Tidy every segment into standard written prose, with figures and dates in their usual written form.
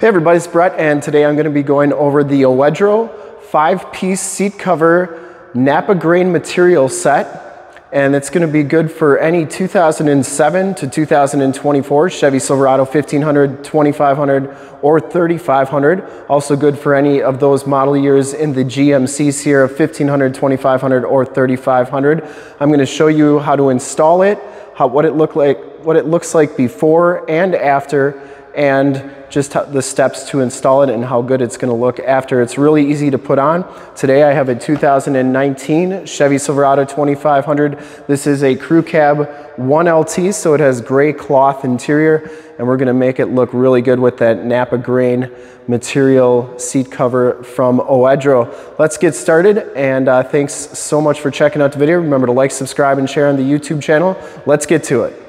Hey everybody, it's Brett, and today I'm going to be going over the Oedro 5-piece seat cover Napa grain material set, and it's going to be good for any 2007 to 2024 Chevy Silverado 1500, 2500, or 3500. Also good for any of those model years in the GMC Sierra 1500, 2500, or 3500. I'm going to show you how to install it, what it looks like before and after, and just the steps to install it and how good it's going to look after. It's really easy to put on. Today I have a 2019 Chevy Silverado 2500. This is a crew cab 1LT, so it has gray cloth interior, and we're going to make it look really good with that Napa grain material seat cover from Oedro. Let's get started, and thanks so much for checking out the video. Remember to like, subscribe, and share on the YouTube channel. Let's get to it.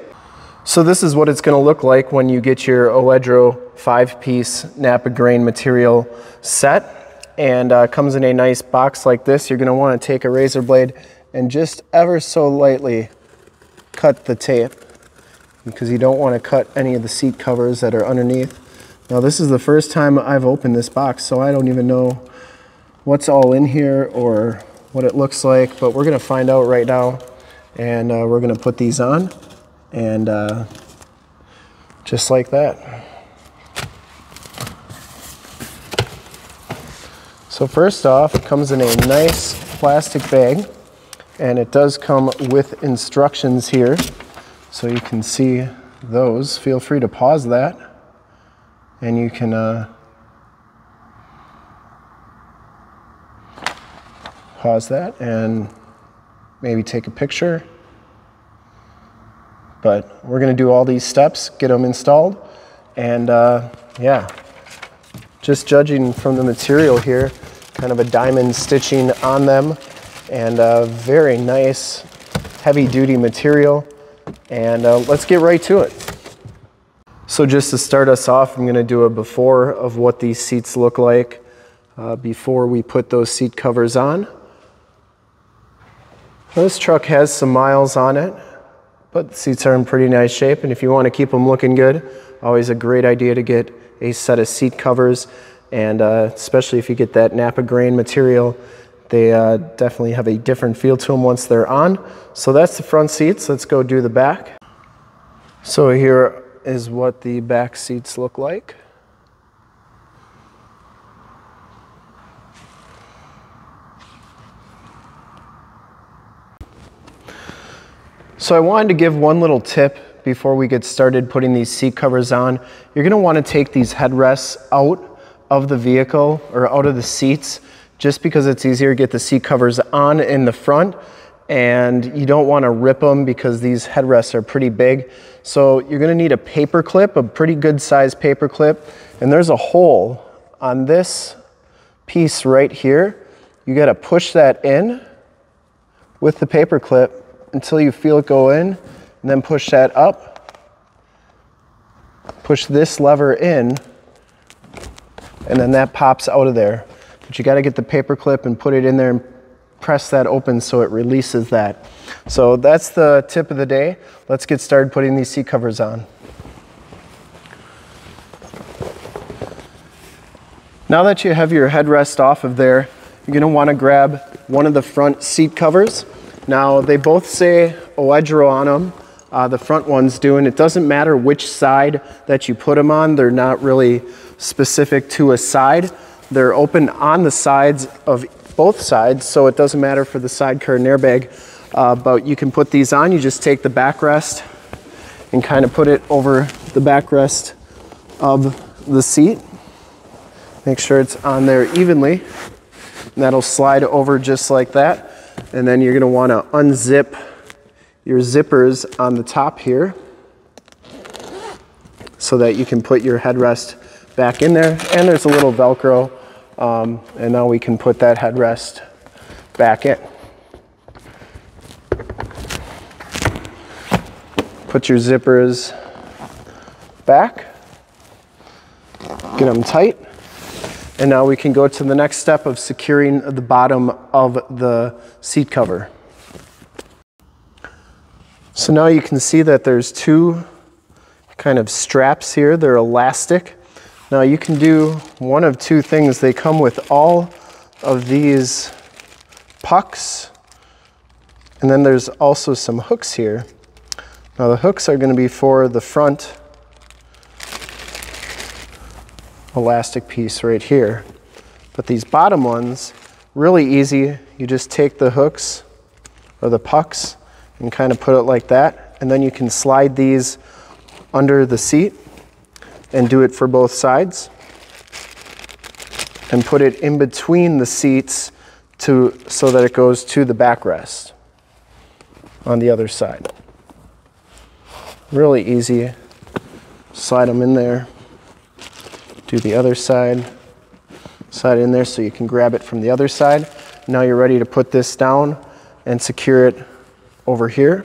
So this is what it's going to look like when you get your Oedro 5-piece Napa grain material set, and comes in a nice box like this. You're going to want to take a razor blade and just ever so lightly cut the tape, because you don't want to cut any of the seat covers that are underneath. Now this is the first time I've opened this box, so I don't even know what's all in here or what it looks like, but we're going to find out right now, and we're going to put these on. And just like that. So first off, it comes in a nice plastic bag, and it does come with instructions here, so you can see those. Feel free to pause that, and you can pause that and maybe take a picture. But we're going to do all these steps, get them installed, and yeah, just judging from the material here, kind of a diamond stitching on them, and very nice heavy-duty material, and let's get right to it. So just to start us off, I'm going to do a before of what these seats look like before we put those seat covers on. Now, this truck has some miles on it, but the seats are in pretty nice shape, and if you want to keep them looking good, always a great idea to get a set of seat covers, and especially if you get that Napa grain material, they definitely have a different feel to them once they're on. So that's the front seats. Let's go do the back. So here is what the back seats look like. So I wanted to give one little tip before we get started putting these seat covers on. You're going to want to take these headrests out of the vehicle or out of the seats, just because it's easier to get the seat covers on in the front, and you don't want to rip them because these headrests are pretty big. So you're going to need a paper clip, a pretty good size paper clip, and there's a hole on this piece right here. You got to push that in with the paper clip until you feel it go in, and then push that up, push this lever in, and then that pops out of there. But you gotta get the paper clip and put it in there and press that open so it releases that. So that's the tip of the day. Let's get started putting these seat covers on. Now that you have your headrest off of there, you're gonna wanna grab one of the front seat covers. Now, they both say Oedro on them, the front ones do, and it doesn't matter which side that you put them on. They're not really specific to a side. They're open on the sides of both sides, so it doesn't matter for the side curtain airbag, but you can put these on. You just take the backrest and kind of put it over the backrest of the seat. Make sure it's on there evenly, and that'll slide over just like that. And then you're going to want to unzip your zippers on the top here so that you can put your headrest back in there. And there's a little Velcro, and now we can put that headrest back in. Put your zippers back, get them tight, and now we can go to the next step of securing the bottom of the seat cover. So now you can see that there's two kind of straps here. They're elastic. Now you can do one of two things. They come with all of these pucks, and then there's also some hooks here. Now the hooks are going to be for the front elastic piece right here. But these bottom ones, really easy. You just take the hooks or the pucks and kind of put it like that, and then you can slide these under the seat and do it for both sides and put it in between the seats so that it goes to the backrest on the other side. Really easy. Slide them in there. Do the other side. Slide it in there so you can grab it from the other side. Now you're ready to put this down and secure it over here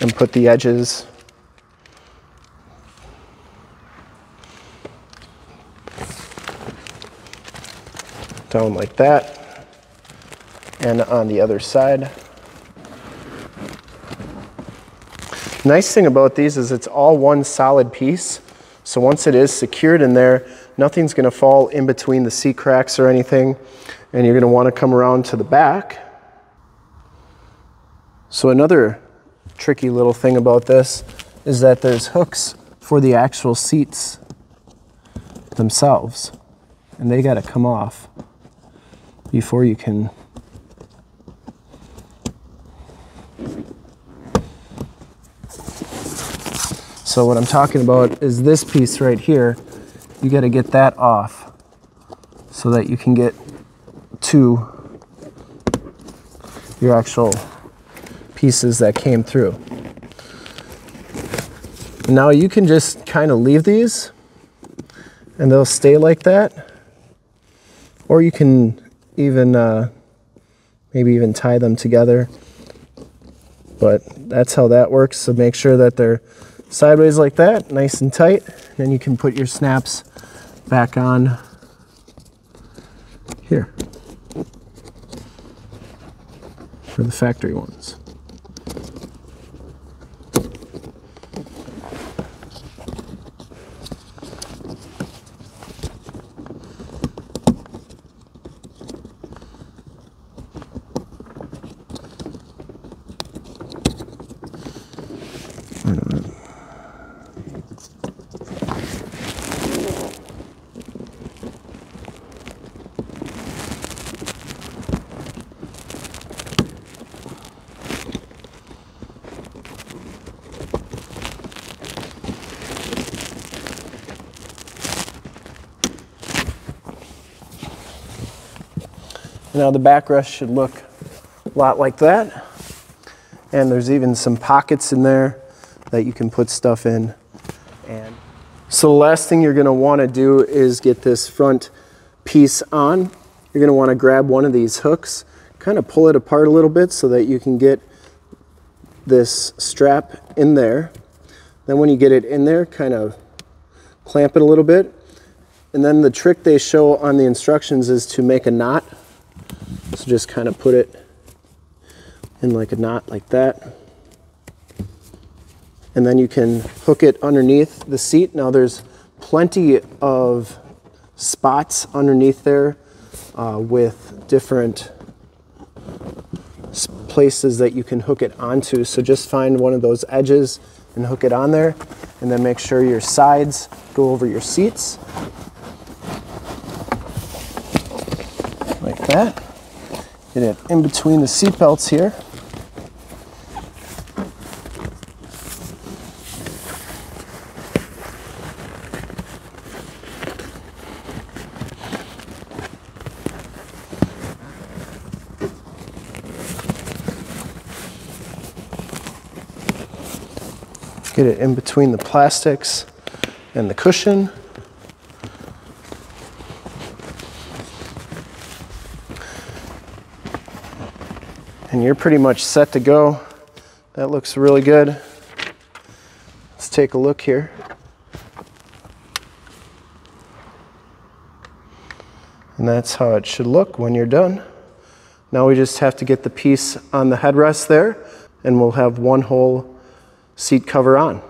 and put the edges down like that, and on the other side. Nice thing about these is it's all one solid piece, so once it is secured in there, nothing's going to fall in between the seat cracks or anything, and you're going to want to come around to the back. So another tricky little thing about this is that there's hooks for the actual seats themselves, and they got to come off before you can . So what I'm talking about is this piece right here. You got to get that off so that you can get to your actual pieces that came through. Now you can just kind of leave these and they'll stay like that, or you can even maybe even tie them together, but that's how that works. So make sure that they're sideways like that, nice and tight. Then you can put your snaps back on here for the factory ones. Now the backrest should look a lot like that, and there's even some pockets in there that you can put stuff in. And so the last thing you're going to want to do is get this front piece on. You're going to want to grab one of these hooks, kind of pull it apart a little bit so that you can get this strap in there. Then when you get it in there, kind of clamp it a little bit. And then the trick they show on the instructions is to make a knot. So just kind of put it in like a knot like that. And then you can hook it underneath the seat. Now there's plenty of spots underneath there with different places that you can hook it onto. So just find one of those edges and hook it on there, and then make sure your sides go over your seats. Like that. Get it in between the seat belts here. Get it in between the plastics and the cushion. And you're pretty much set to go. That looks really good. Let's take a look here. And that's how it should look when you're done. Now we just have to get the piece on the headrest there, and we'll have one whole seat cover on.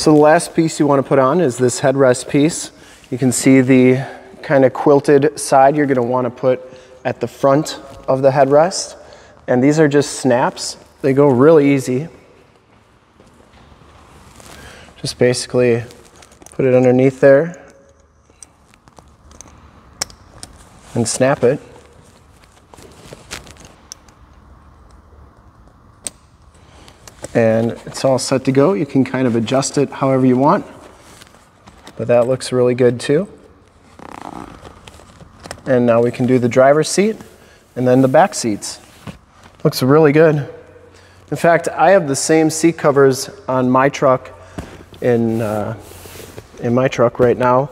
So the last piece you want to put on is this headrest piece. You can see the kind of quilted side you're going to want to put at the front of the headrest. And these are just snaps. They go really easy. Just basically put it underneath there and snap it. And it's all set to go. You can kind of adjust it however you want, but that looks really good too. And now we can do the driver's seat and then the back seats. Looks really good. In fact, I have the same seat covers on my truck in my truck right now.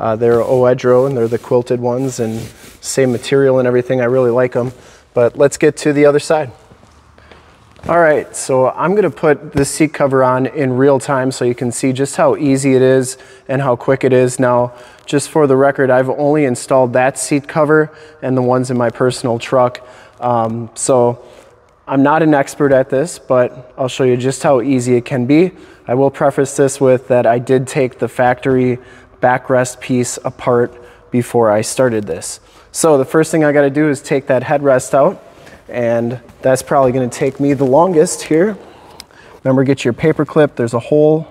They're Oedro and they're the quilted ones and same material and everything. I really like them, but let's get to the other side. All right, so I'm gonna put the seat cover on in real time so you can see just how easy it is and how quick it is. Now, just for the record, I've only installed that seat cover and the ones in my personal truck. So I'm not an expert at this, but I'll show you just how easy it can be. I will preface this with that I did take the factory backrest piece apart before I started this. So the first thing I gotta do is take that headrest out. And that's probably going to take me the longest here. Remember, get your paper clip. There's a hole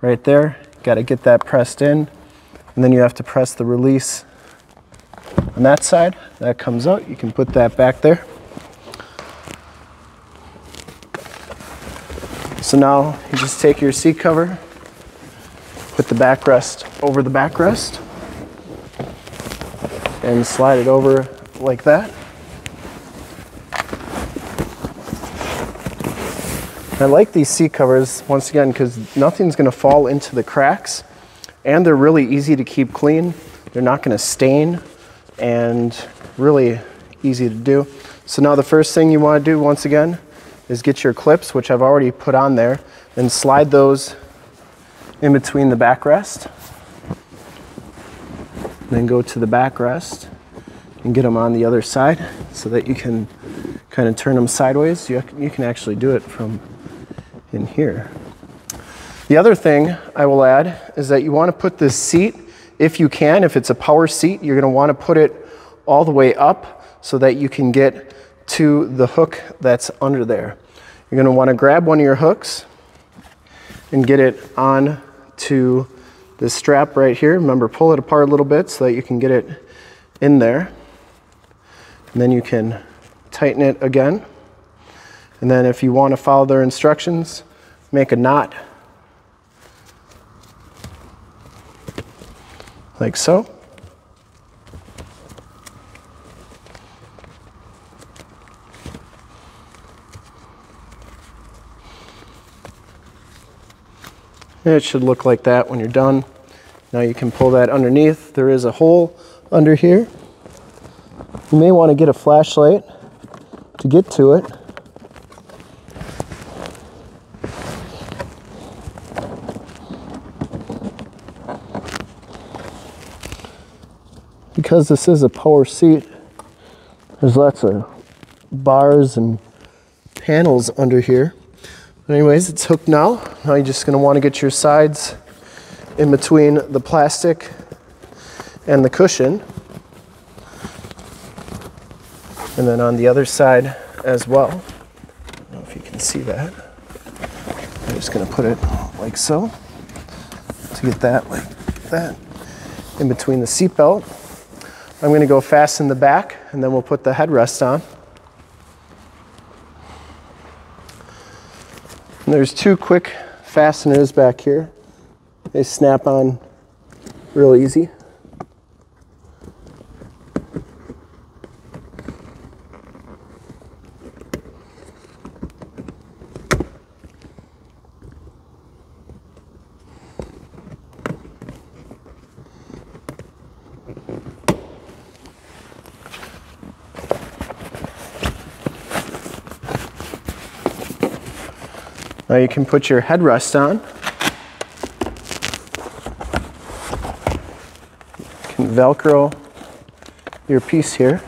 right there. Got to get that pressed in. And then you have to press the release on that side. That comes out. You can put that back there. So now you just take your seat cover, put the backrest over the backrest, and slide it over like that. I like these seat covers, once again, because nothing's going to fall into the cracks, and they're really easy to keep clean. They're not going to stain, and really easy to do. So now the first thing you want to do, once again, is get your clips, which I've already put on there, and slide those in between the backrest. Then go to the backrest and get them on the other side so that you can kind of turn them sideways. You can actually do it from in here. The other thing I will add is that you want to put this seat, if you can, if it's a power seat, you're going to want to put it all the way up so that you can get to the hook that's under there. You're going to want to grab one of your hooks and get it on to this strap right here. Remember, pull it apart a little bit so that you can get it in there. And then you can tighten it again. And then if you want to follow their instructions, make a knot. Like so. And it should look like that when you're done. Now you can pull that underneath. There is a hole under here. You may want to get a flashlight to get to it. Because this is a power seat, there's lots of bars and panels under here. But anyways, it's hooked now. Now you're just going to want to get your sides in between the plastic and the cushion. And then on the other side as well. I don't know if you can see that. I'm just going to put it like so to get that like that in between the seat belt. I'm going to go fasten the back and then we'll put the headrest on. And there's two quick fasteners back here. They snap on real easy. Now you can put your headrest on. You can Velcro your piece here.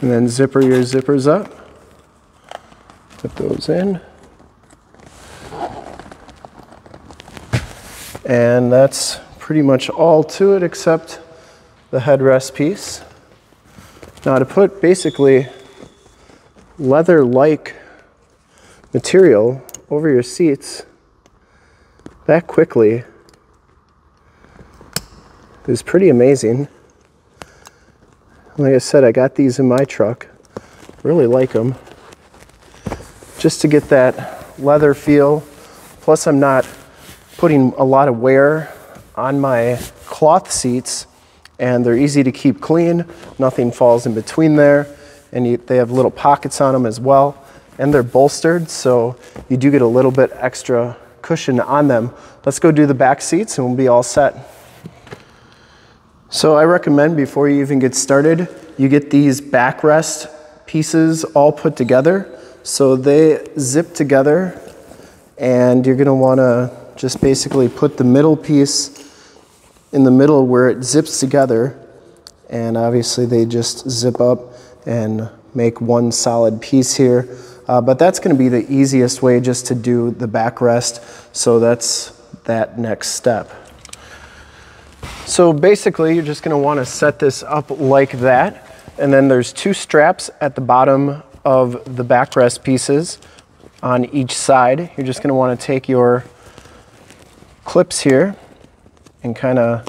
And then zipper your zippers up. Put those in. And that's pretty much all to it except the headrest piece. Now to put basically leather-like material over your seats that quickly is pretty amazing. Like I said, I got these in my truck. Really like them. Just to get that leather feel. Plus I'm not putting a lot of wear on my cloth seats, and they're easy to keep clean. Nothing falls in between there, and they have little pockets on them as well. And they're bolstered, so you do get a little bit extra cushion on them. Let's go do the back seats and we'll be all set. So I recommend before you even get started, you get these backrest pieces all put together. So they zip together, and you're gonna wanna just basically put the middle piece in the middle where it zips together. And obviously they just zip up and make one solid piece here. But that's gonna be the easiest way just to do the backrest. So that's that next step. So basically you're just gonna wanna set this up like that. And then there's two straps at the bottom of the backrest pieces on each side. You're just gonna wanna take your clips here and kinda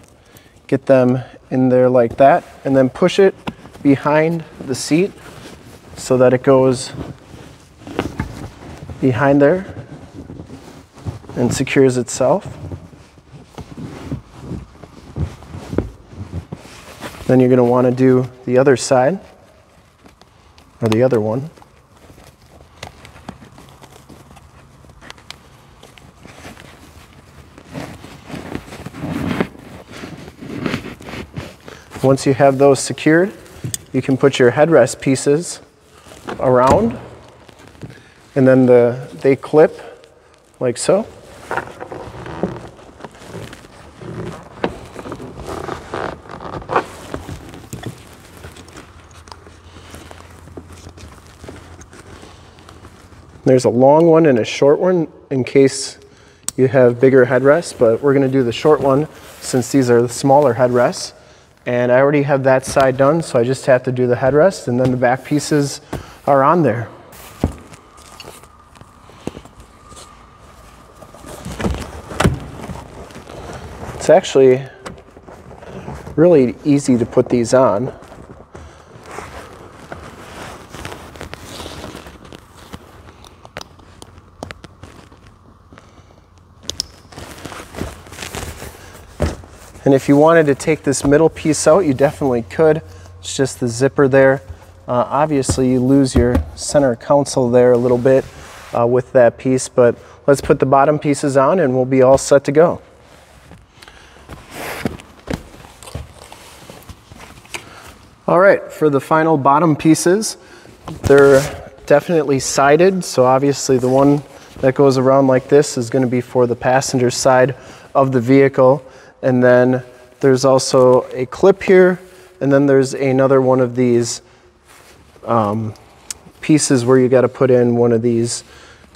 get them in there like that, and then push it behind the seat so that it goes behind there and secures itself. Then you're going to want to do the other side, or the other one. Once you have those secured, you can put your headrest pieces around, and then they clip like so. There's a long one and a short one in case you have bigger headrests, but we're going to do the short one since these are the smaller headrests. And I already have that side done, so I just have to do the headrest, and then the back pieces are on there. It's actually really easy to put these on. And if you wanted to take this middle piece out, you definitely could. It's just the zipper there. Obviously, you lose your center console there a little bit with that piece, but let's put the bottom pieces on and we'll be all set to go. All right, for the final bottom pieces, they're definitely sided. So obviously the one that goes around like this is going to be for the passenger side of the vehicle. And then there's also a clip here, and then there's another one of these pieces where you got to put in one of these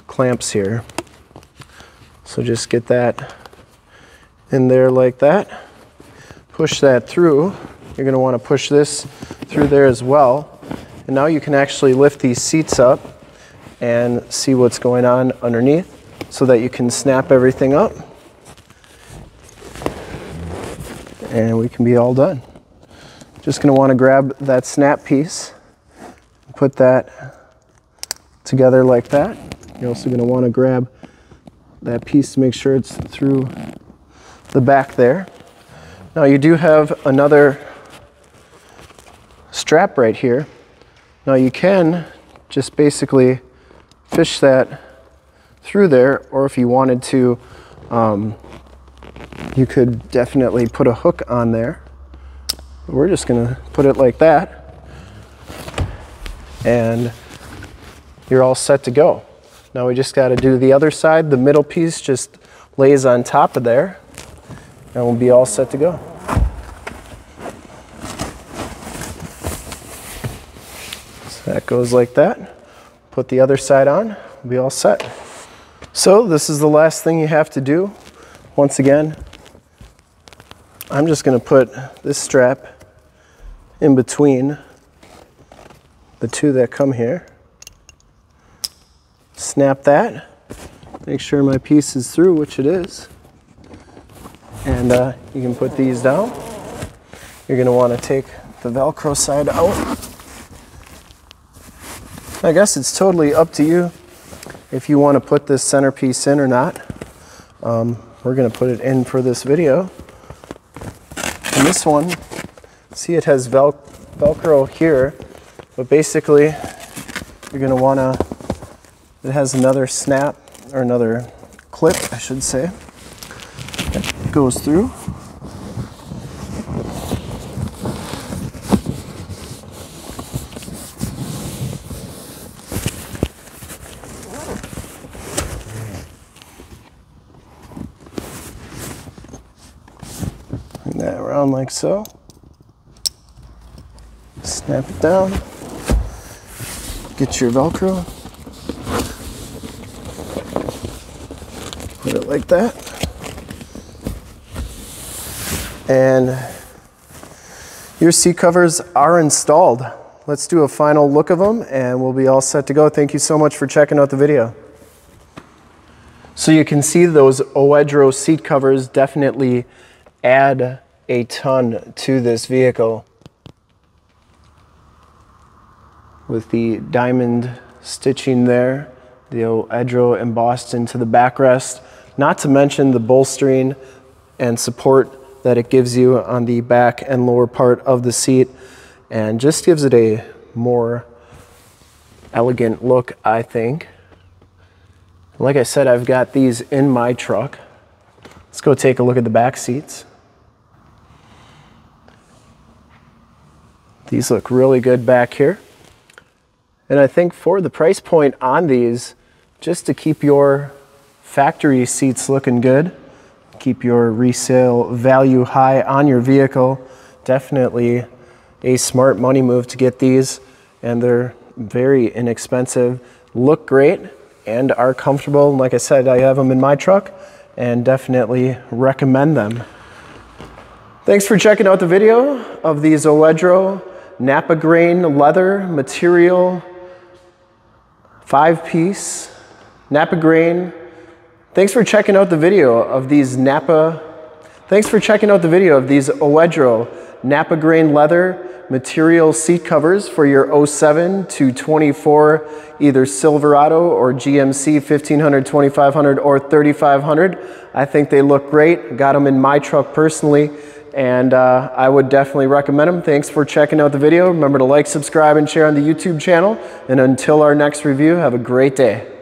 clamps here. So just get that in there like that. Push that through. You're going to want to push this through there as well. And now you can actually lift these seats up and see what's going on underneath so that you can snap everything up. And we can be all done. Just gonna wanna grab that snap piece, and put that together like that. You're also gonna wanna grab that piece to make sure it's through the back there. Now you do have another strap right here. Now you can just basically fish that through there, or if you wanted to, you could definitely put a hook on there. We're just gonna put it like that, and you're all set to go. Now we just gotta do the other side. The middle piece just lays on top of there, and we'll be all set to go. So that goes like that. Put the other side on. be all set. So this is the last thing you have to do. Once again, I'm just going to put this strap in between the two that come here. Snap that, make sure my piece is through, which it is. And you can put these down. You're going to want to take the Velcro side out. I guess it's totally up to you if you want to put this centerpiece in or not. We're going to put it in for this video. And this one, see, it has Velcro here, but basically you're going to want to, it has another snap or another clip, I should say, that goes through. That around like so. Snap it down. Get your Velcro. Put it like that. And your seat covers are installed. Let's do a final look of them and we'll be all set to go. Thank you so much for checking out the video. So you can see those Oedro seat covers definitely add a ton to this vehicle with the diamond stitching there, the Oedro embossed into the backrest, not to mention the bolstering and support that it gives you on the back and lower part of the seat, and just gives it a more elegant look, I think. Like I said, I've got these in my truck. Let's go take a look at the back seats. These look really good back here. And I think for the price point on these, just to keep your factory seats looking good, keep your resale value high on your vehicle, definitely a smart money move to get these. And they're very inexpensive, look great, and are comfortable. And like I said, I have them in my truck and definitely recommend them. Thanks for checking out the video of these Oedro Napa grain leather material 5-piece Napa grain. Thanks for checking out the video of these Oedro Napa grain leather material seat covers for your 07 to 24 either Silverado or GMC 1500, 2500 or 3500. I think they look great. Got them in my truck personally, and I would definitely recommend them. Thanks for checking out the video. Remember to like, subscribe, and share on the YouTube channel. And until our next review, have a great day.